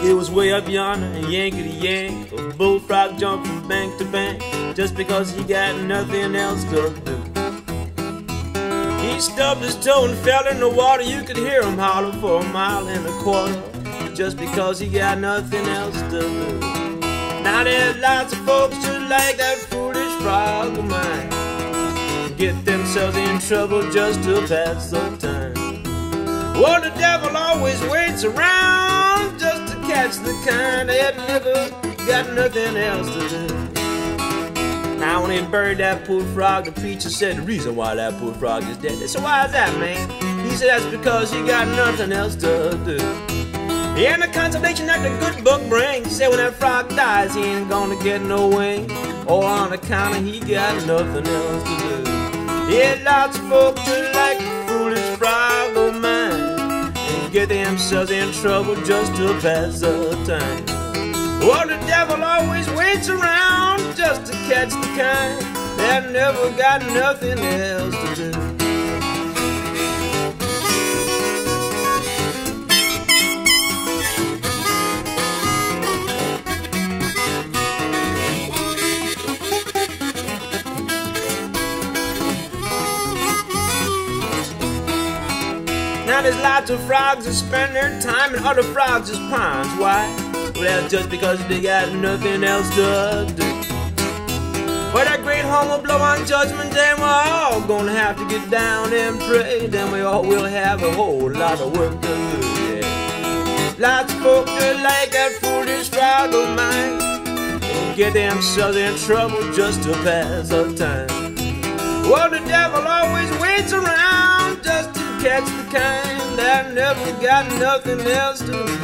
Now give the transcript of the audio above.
It was way up yonder and yankity yank. A bullfrog jumped from bank to bank just because he got nothing else to do. He stubbed his toe and fell in the water. You could hear him holler for a mile and a quarter just because he got nothing else to do. Now there's lots of folks just like that foolish frog of mine, get themselves in trouble just to pass the time. Well, the devil always waits around just to catch the kind that never got nothing else to do. Now when they buried that poor frog, the preacher said the reason why that poor frog is dead. They said, why is that, man? He said, that's because he got nothing else to do. And the consolation that the good book brings, said when that frog dies, he ain't gonna get no wing, or on account of he got nothing else to do. Yeah, lots of folks just like the foolish frog of mine, and get themselves in trouble just to pass the time. Well, the devil always waits around just to catch the kind that never got nothing else to do. Now there's lots of frogs that spend their time in other frogs' ponds. Why? Well, that's just because they got nothing else to do. But that great horn will blow on Judgment Day, and we're all gonna have to get down and pray. Then we all will have a whole lot of work to do, yeah. Lots of folks that like that foolish frog of mine, they get themselves in trouble just to pass the time. Well, the devil always waits around just to catch the kind that never got nothing else to do.